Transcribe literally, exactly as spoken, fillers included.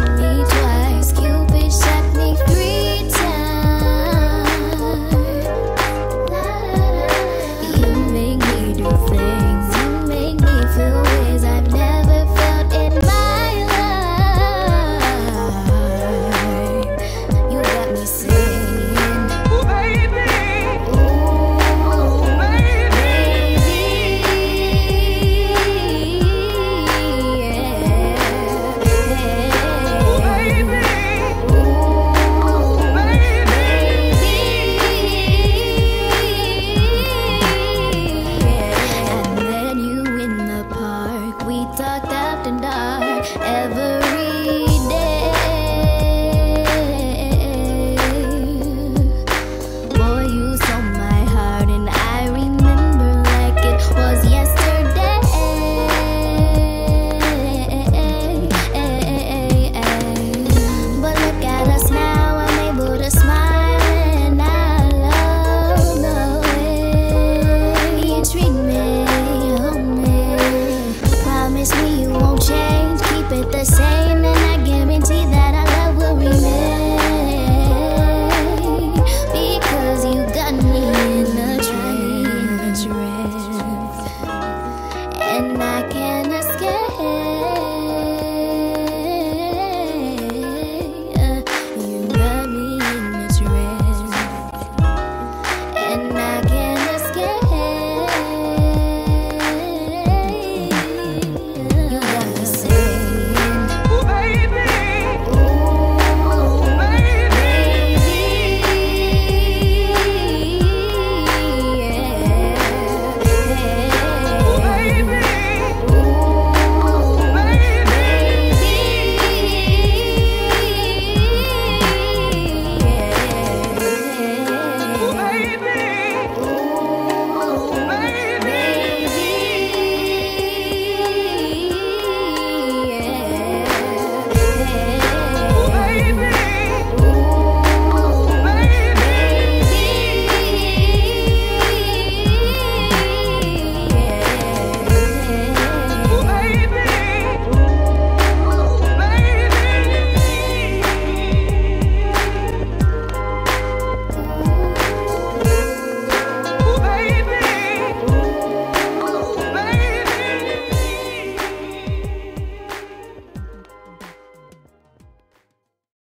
I need you.